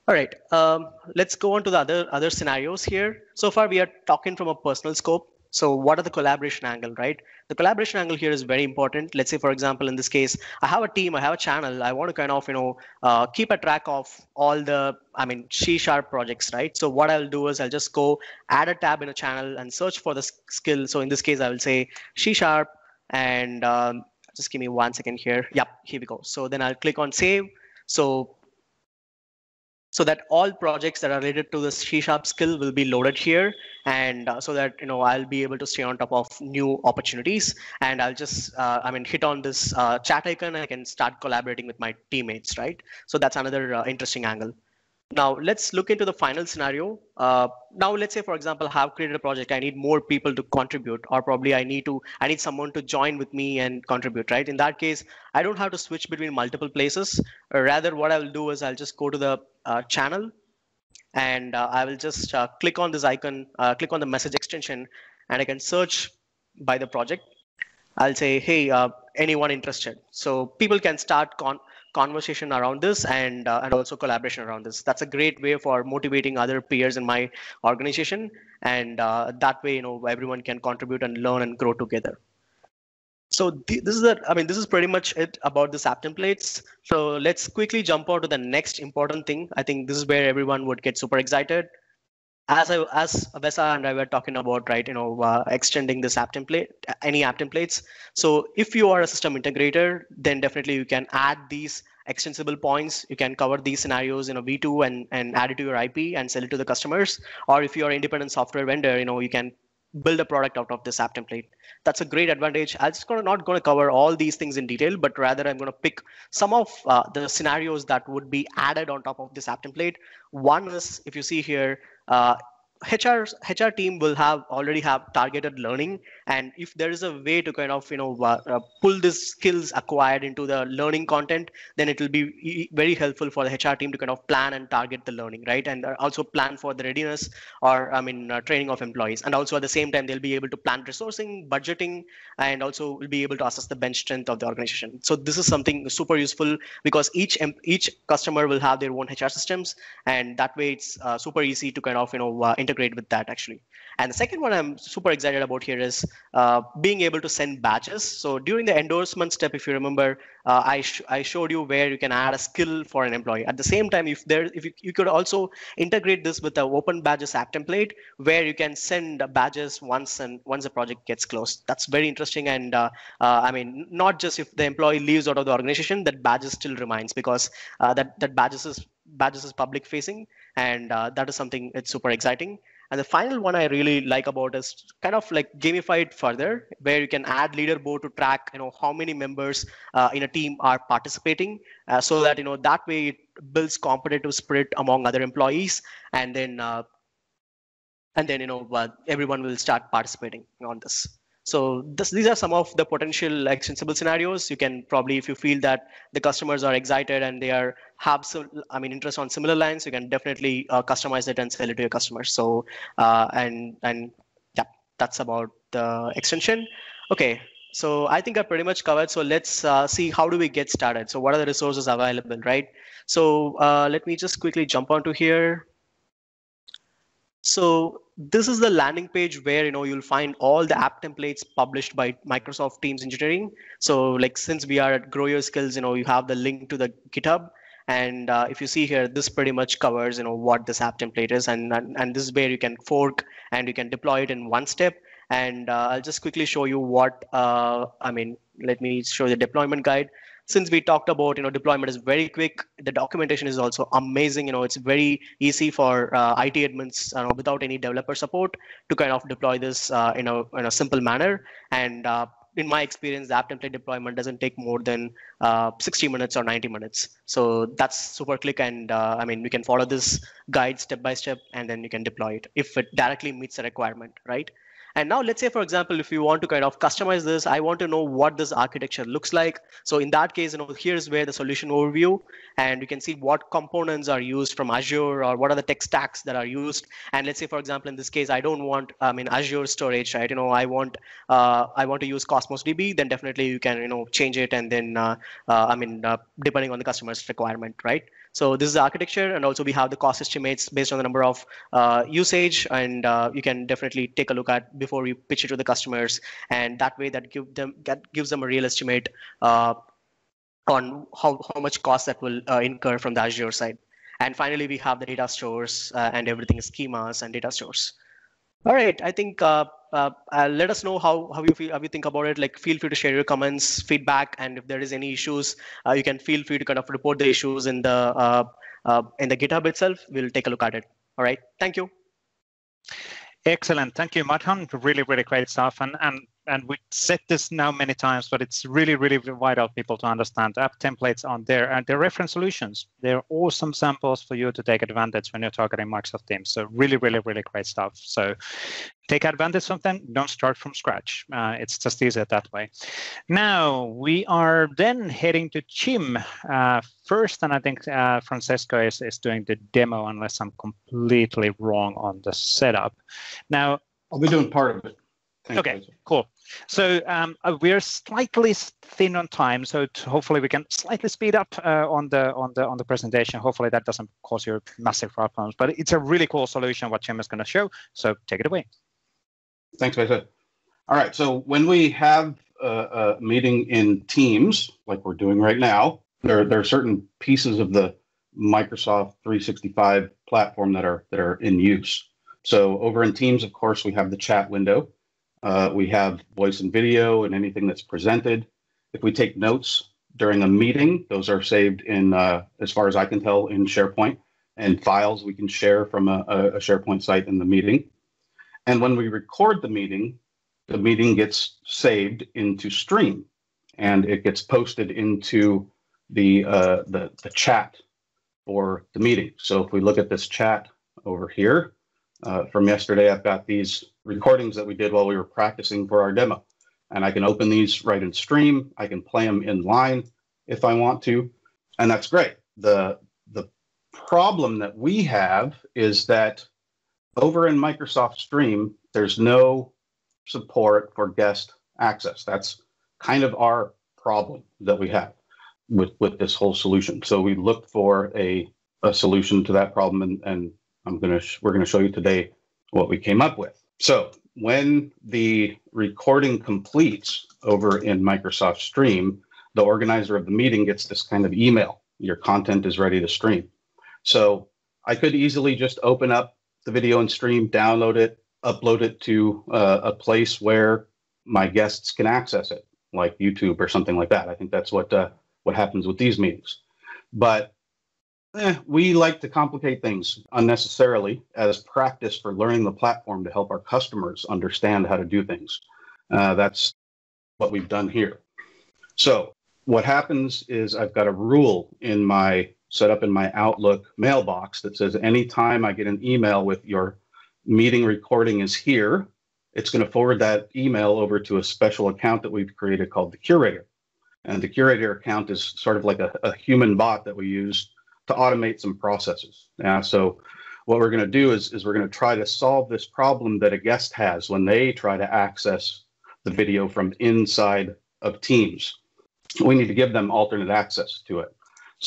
All right, um, let's go on to the other, other scenarios here. So far, we are talking from a personal scope. So what are the collaboration angle, right? The collaboration angle here is very important. Let's say, for example, in this case, I have a team, I have a channel. I want to kind of, you know, uh, keep a track of all the, I mean, C sharp projects, right? So what I'll do is I'll just go add a tab in a channel and search for the skill. So in this case, I will say C sharp, and um, just give me one second here. Yep, here we go. So then I'll click on save. So so that all projects that are related to the C sharp skill will be loaded here. And uh, so that, you know, I'll be able to stay on top of new opportunities. And I'll just, uh, I mean, hit on this uh, chat icon, and I can start collaborating with my teammates, right? So that's another uh, interesting angle. Now let's look into the final scenario. Uh, now let's say, for example, I have created a project. I need more people to contribute, or probably I need to, I need someone to join with me and contribute, right? In that case, I don't have to switch between multiple places. Rather, what I'll do is I'll just go to the uh, channel, and uh, I will just uh, click on this icon, uh, click on the message extension, and I can search by the project. I'll say, hey, uh, anyone interested? So people can start con conversation around this, and uh, and also collaboration around this. That's a great way for motivating other peers in my organization, and uh, that way, you know, everyone can contribute and learn and grow together. So th this is the, I mean, this is pretty much it about this app templates. So let's quickly jump out to the next important thing. I think this is where everyone would get super excited. As I, as Vesa and I were talking about, right, you know, uh, extending this app template, any app templates. So if you are a system integrator, then definitely you can add these extensible points. You can cover these scenarios in a V two and, and add it to your I P and sell it to the customers. Or if you are an independent software vendor, you know, you can build a product out of this app template. That's a great advantage. I'm just gonna, not going to cover all these things in detail, but rather I'm going to pick some of uh, the scenarios that would be added on top of this app template. One is, if you see here, Uh, H R H R team will have already have targeted learning, and if there is a way to kind of, you know, uh, pull these skills acquired into the learning content, then it will be very helpful for the H R team to kind of plan and target the learning, right? And also plan for the readiness, or I mean, uh, training of employees, and also at the same time they'll be able to plan resourcing, budgeting, and also will be able to assess the bench strength of the organization. So this is something super useful, because each each customer will have their own H R systems, and that way it's uh, super easy to kind of, you know, uh, integrate with that actually. And the second one I'm super excited about here is uh, being able to send batches. So during the endorsement step, if you remember, uh, I, sh I showed you where you can add a skill for an employee. At the same time, if there, if you, you could also integrate this with the open badges app template, where you can send badges once and once the project gets closed. That's very interesting. And uh, uh, I mean, not just if the employee leaves out of the organization, that badges still remains, because uh, that, that badges is badges is public facing, and uh, that is something it's super exciting. And the final one I really like about is kind of like gamified further, where you can add leaderboard to track, you know, how many members uh, in a team are participating, uh, so that, you know, that way it builds competitive spirit among other employees, and then uh, and then you know uh, everyone will start participating on this. So this, these are some of the potential extensible scenarios. You can probably, if you feel that the customers are excited and they are have some, I mean, interest on similar lines, you can definitely uh, customize it and sell it to your customers. So uh, and and yeah, that's about the extension. Okay, so I think I pretty much covered. So let's uh, see how do we get started. So what are the resources available, right? So uh, let me just quickly jump onto here. So this is the landing page where, you know, you'll find all the app templates published by Microsoft Teams Engineering. So like, since we are at Grow Your Skills, you know, you have the link to the GitHub. And uh, if you see here, this pretty much covers, you know, what this app template is. And, and, and this is where you can fork and you can deploy it in one step. And uh, I'll just quickly show you what, uh, I mean, let me show the deployment guide. Since we talked about, you know, deployment is very quick, the documentation is also amazing. You know, it's very easy for uh, I T admins uh, without any developer support to kind of deploy this uh, in, a, in a simple manner. And uh, in my experience, the app template deployment doesn't take more than uh, sixty minutes or ninety minutes. So that's super quick. And uh, I mean, we can follow this guide step by step, and then you can deploy it if it directly meets the requirement, right? And now let's say, for example, if you want to kind of customize this, I want to know what this architecture looks like. So in that case, you know, here's where the solution overview, and you can see what components are used from Azure, or what are the tech stacks that are used. And let's say, for example, in this case, I don't want, I mean, Azure storage, right? You know, I want, uh, I want to use Cosmos D B, then definitely you can, you know, change it. And then, uh, uh, I mean, uh, depending on the customer's requirement, right? So this is the architecture, and also we have the cost estimates based on the number of uh, usage, and uh, you can definitely take a look at before you pitch it to the customers, and that way that give them that gives them a real estimate uh, on how how much cost that will uh, incur from the Azure side. And finally, we have the data stores uh, and everything is schemas and data stores. All right, I think uh, uh, uh, let us know how, how you feel, how you think about it. Like, feel free to share your comments, feedback, and if there is any issues, uh, you can feel free to kind of report the issues in the uh, uh, in the GitHub itself. We'll take a look at it. All right. Thank you. Excellent. Thank you, Madhan. Really, really great stuff. And, and, and we said this now many times, but it's really, really vital people to understand app templates on there and their reference solutions. They're awesome samples for you to take advantage when you're targeting Microsoft Teams. So really, really, really great stuff. So take advantage of them. Don't start from scratch. Uh, it's just easier that way. Now, we are then heading to Jim uh, first. And I think uh, Francesco is, is doing the demo, unless I'm completely wrong on the setup. Now, I'll be doing part of it. Thank okay, you. Cool. So um, we're slightly thin on time, so hopefully we can slightly speed up uh, on the on the on the presentation. Hopefully that doesn't cause you massive problems, but it's a really cool solution what Jim is going to show. So take it away. Thanks, Vesa. All right. So when we have a, a meeting in Teams, like we're doing right now, there there are certain pieces of the Microsoft three sixty-five platform that are that are in use. So over in Teams, of course, we have the chat window. Uh, we have voice and video and anything that's presented. If we take notes during a meeting, those are saved in, uh, as far as I can tell, in SharePoint, and files we can share from a, a SharePoint site in the meeting. And when we record the meeting, the meeting gets saved into Stream, and it gets posted into the, uh, the, the chat for the meeting. So if we look at this chat over here, Uh, from yesterday, I've got these recordings that we did while we were practicing for our demo. And I can open these right in Stream. I can play them in line if I want to. And that's great. The, the problem that we have is that over in Microsoft Stream, there's no support for guest access. That's kind of our problem that we have with, with this whole solution. So we looked for a, a solution to that problem, and, and I'm going to, we're going to show you today what we came up with. So when the recording completes over in Microsoft Stream, the organizer of the meeting gets this kind of email: your content is ready to stream. So I could easily just open up the video and Stream, download it, upload it to uh, a place where my guests can access it, like YouTube or something like that. I think that's what, uh, what happens with these meetings. But Eh, we like to complicate things unnecessarily as practice for learning the platform to help our customers understand how to do things. Uh, that's what we've done here. So what happens is I've got a rule in my set up in my Outlook mailbox that says anytime I get an email with your meeting recording is here, it's going to forward that email over to a special account that we've created called the Curator. And the Curator account is sort of like a, a human bot that we use to automate some processes. Yeah, so what we're going to do is, is we're going to try to solve this problem that a guest has when they try to access the video from inside of Teams. We need to give them alternate access to it.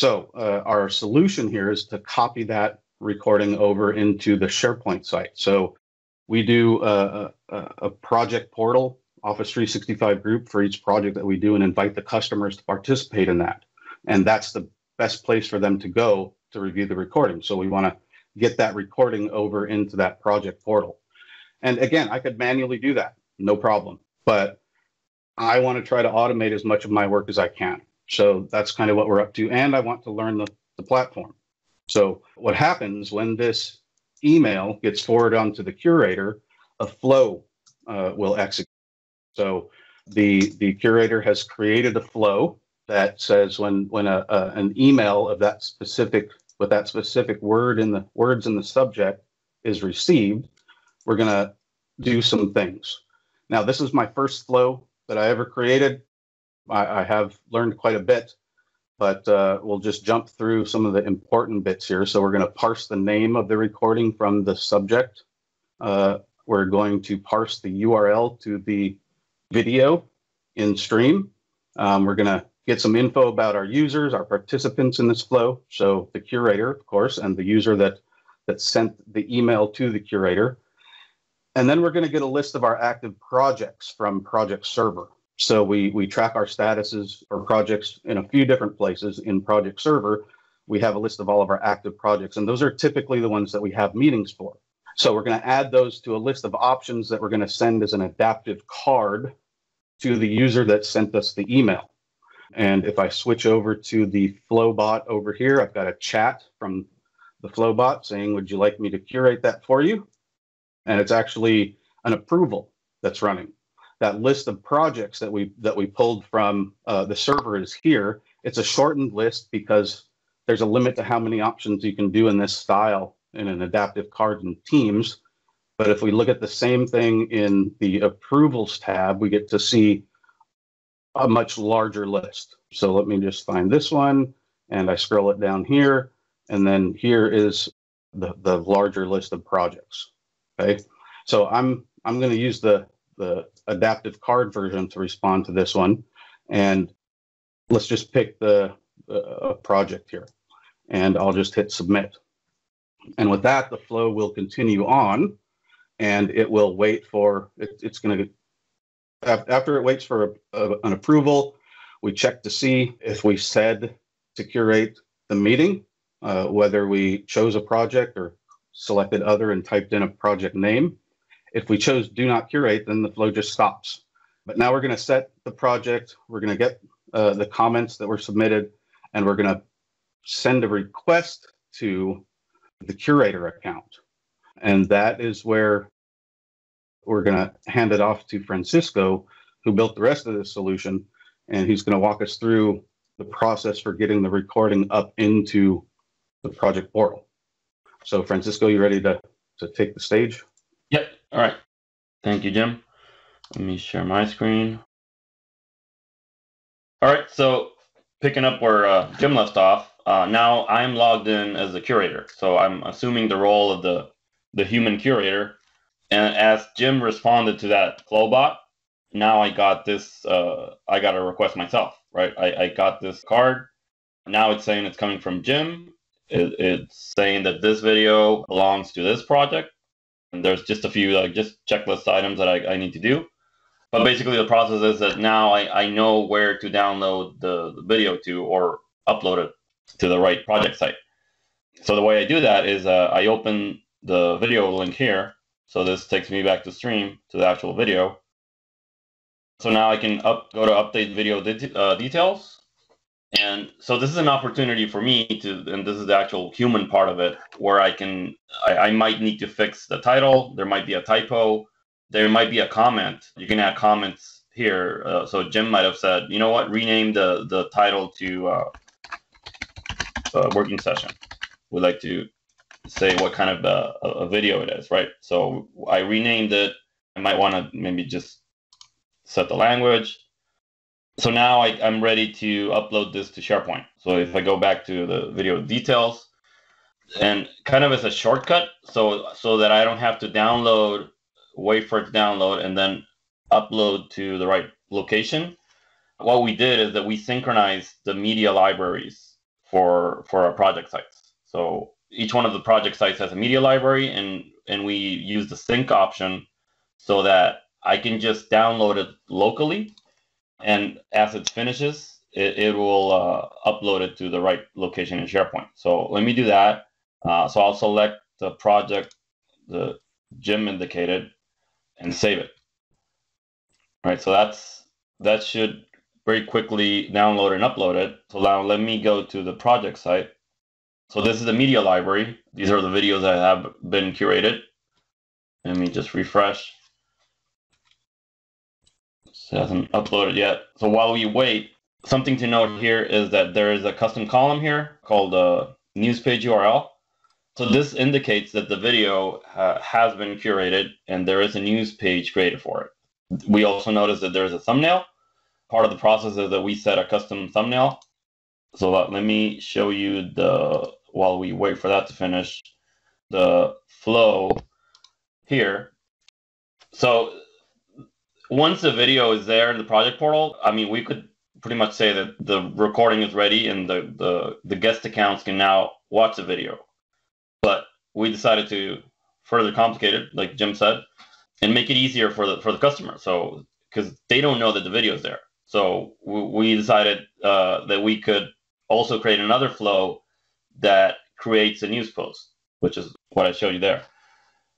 So uh, our solution here is to copy that recording over into the SharePoint site. So we do a, a, a project portal, Office three sixty-five group for each project that we do, and invite the customers to participate in that. And that's the best place for them to go to review the recording. So we want to get that recording over into that project portal. And again, I could manually do that, no problem. But I want to try to automate as much of my work as I can. So that's kind of what we're up to. And I want to learn the, the platform. So what happens when this email gets forwarded onto the Curator, a flow uh, will execute. So the, the Curator has created a flow that says when when a, a an email of that specific with that specific word in the words in the subject is received, we're gonna do some things. Now this is my first flow that I ever created. I, I have learned quite a bit, but uh, we'll just jump through some of the important bits here. So we're gonna parse the name of the recording from the subject. Uh, we're going to parse the U R L to the video in Stream. Um, we're gonna get some info about our users, our participants in this flow. So the Curator, of course, and the user that, that sent the email to the Curator. And then we're going to get a list of our active projects from Project Server. So we, we track our statuses or projects in a few different places. In Project Server, we have a list of all of our active projects, and those are typically the ones that we have meetings for. So we're going to add those to a list of options that we're going to send as an adaptive card to the user that sent us the email. And if I switch over to the flow bot over here, I've got a chat from the flow bot saying, would you like me to curate that for you? And it's actually an approval that's running. That list of projects that we that we pulled from uh, the server is here. It's a shortened list because there's a limit to how many options you can do in this style in an adaptive card in Teams. But if we look at the same thing in the approvals tab, we get to see a much larger list. So let me just find this one, and I scroll it down here, and then here is the, the larger list of projects. Okay, so I'm I'm going to use the the adaptive card version to respond to this one, and let's just pick the uh, project here, and I'll just hit submit, and with that the flow will continue on, and it will wait for it, it's going to. After it waits for a, a, an approval, we check to see if we said to curate the meeting, uh, whether we chose a project or selected other and typed in a project name. If we chose do not curate, then the flow just stops. But now we're going to set the project. We're going to get uh, the comments that were submitted, and we're going to send a request to the curator account. And that is where we're going to hand it off to Francisco, who built the rest of this solution, and he's going to walk us through the process for getting the recording up into the project portal. So Francisco, you ready to, to take the stage? Yep. All right. Thank you, Jim. Let me share my screen. All right. So picking up where uh, Jim left off, uh, now I'm logged in as the curator. So I'm assuming the role of the, the human curator. And as Jim responded to that flow bot, now I got this, uh, I got a request myself, right? I, I got this card. Now it's saying it's coming from Jim. It, it's saying that this video belongs to this project. And there's just a few like just checklist items that I, I need to do. But basically the process is that now I, I know where to download the, the video to or upload it to the right project site. So the way I do that is uh, I open the video link here. So this takes me back to Stream, to the actual video. So now I can up, go to update video det uh, details. And so this is an opportunity for me to, and this is the actual human part of it, where I can, I, I might need to fix the title. There might be a typo. There might be a comment. You can add comments here. Uh, so Jim might have said, you know what, rename the, the title to uh, uh, working session. We'd like to say what kind of uh, a video it is, right? So I renamed it. I might want to maybe just set the language. So now I, I'm ready to upload this to SharePoint. So if I go back to the video details, and kind of as a shortcut, so so that I don't have to download, wait for it to download, and then upload to the right location. What we did is that we synchronized the media libraries for for our project sites. So each one of the project sites has a media library, and, and we use the sync option so that I can just download it locally. And as it finishes, it, it will uh, upload it to the right location in SharePoint. So let me do that. Uh, so I'll select the project the Jim indicated and save it. All right, so that's that should very quickly download and upload it. So now let me go to the project site. So this is the media library. These are the videos that have been curated. Let me just refresh. This hasn't uploaded yet. So while we wait, something to note here is that there is a custom column here called uh, news page U R L. So this indicates that the video uh, has been curated and there is a news page created for it. We also notice that there is a thumbnail. Part of the process is that we set a custom thumbnail. So let, let me show you the, while we wait for that to finish, the flow here. So once the video is there in the project portal, I mean, we could pretty much say that the recording is ready and the, the, the guest accounts can now watch the video. But we decided to further complicate it, like Jim said, and make it easier for the, for the customer. So, because they don't know that the video is there. So we decided uh, that we could also create another flow that creates a news post, which is what I showed you there.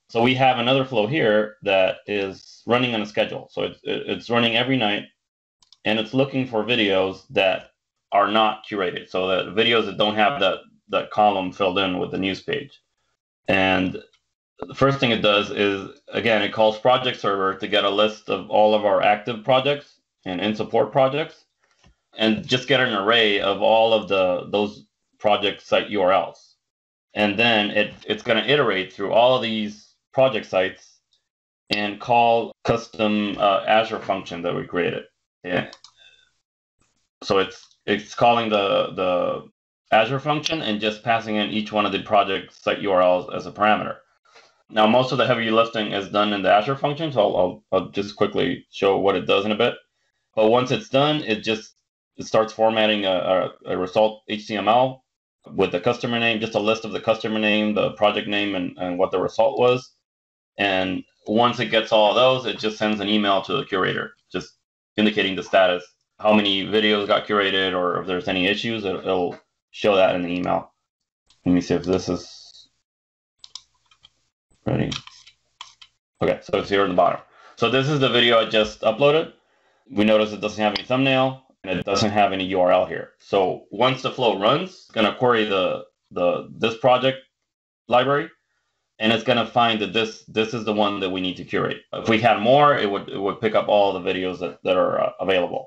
So we have another flow here that is running on a schedule. So it's, it's running every night, and it's looking for videos that are not curated. So that videos that don't have that, that column filled in with the news page. And the first thing it does is, again, it calls Project Server to get a list of all of our active projects and in support projects, and just get an array of all of the those project site U R Ls. And then it, it's going to iterate through all of these project sites and call custom uh, Azure function that we created. Yeah. So it's it's calling the the Azure function and just passing in each one of the project site U R Ls as a parameter. Now, most of the heavy lifting is done in the Azure function, so I'll, I'll, I'll just quickly show what it does in a bit. But once it's done, it just it starts formatting a, a, a result H T M L with the customer name, just a list of the customer name, the project name, and, and what the result was. And once it gets all of those, it just sends an email to the curator, just indicating the status, how many videos got curated, or if there's any issues, it, it'll show that in the email. Let me see if this is... ready. Okay, so it's here at the bottom. So this is the video I just uploaded. We notice it doesn't have any thumbnail and it doesn't have any U R L here. So once the flow runs, it's gonna query the the this project library, and it's gonna find that this this is the one that we need to curate. If we had more, it would it would pick up all the videos that that are uh, available.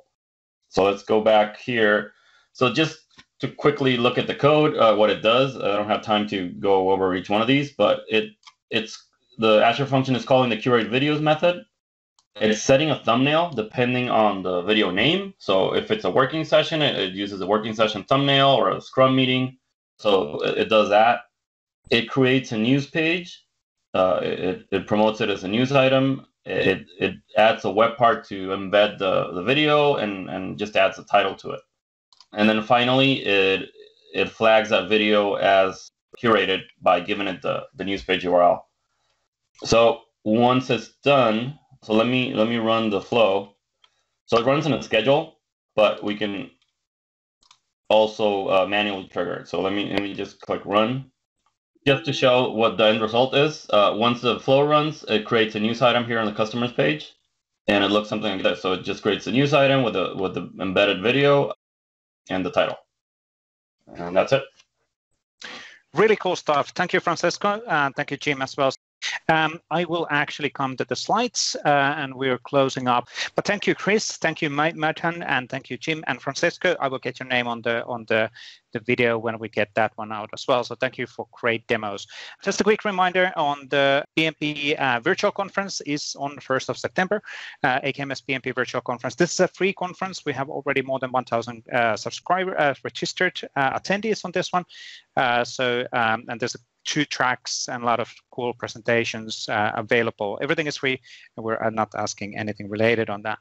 So let's go back here. So just to quickly look at the code, uh, what it does. I don't have time to go over each one of these, but it. It's the Azure function is calling the curate videos method. It's setting a thumbnail depending on the video name. So if it's a working session, it, it uses a working session thumbnail or a Scrum meeting. So it, it does that. It creates a news page. Uh, it, it promotes it as a news item. It, it adds a web part to embed the, the video and, and just adds a title to it. And then finally, it, it flags that video as curated by giving it the, the news page U R L. So once it's done, so let me let me run the flow. So it runs in a schedule, but we can also uh, manually trigger it. So let me let me just click run, just to show what the end result is. Uh, once the flow runs, it creates a news item here on the customers page, and it looks something like this. So it just creates a news item with a with the embedded video and the title, and that's it. Really cool stuff. Thank you, Francisco, and thank you, Jim, as well. Um, I will actually come to the slides, uh, and we're closing up. But thank you, Chris. Thank you, Madhan, and thank you, Jim and Francisco. I will get your name on the on the, the video when we get that one out as well. So thank you for great demos. Just a quick reminder on the PnP uh, virtual conference is on the first of September, uh, A K M S PnP virtual conference. This is a free conference. We have already more than one thousand uh, subscribers, uh, registered uh, attendees on this one. Uh, so um, and there's a two tracks and a lot of cool presentations uh, available. Everything is free, and we're not asking anything related on that.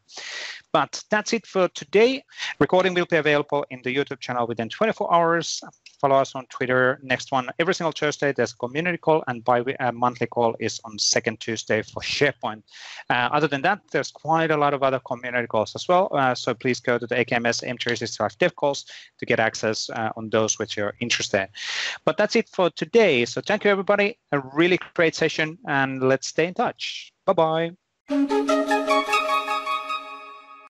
But that's it for today. Recording will be available in the YouTube channel within twenty-four hours. Follow us on Twitter. Next one, every single Thursday, there's a community call, and by uh, monthly call is on second Tuesday for SharePoint. Uh, other than that, there's quite a lot of other community calls as well. Uh, so please go to the A K M S M three sixty-five dev calls to get access uh, on those which you're interested in. But that's it for today. So thank you, everybody. A really great session, and let's stay in touch. Bye-bye.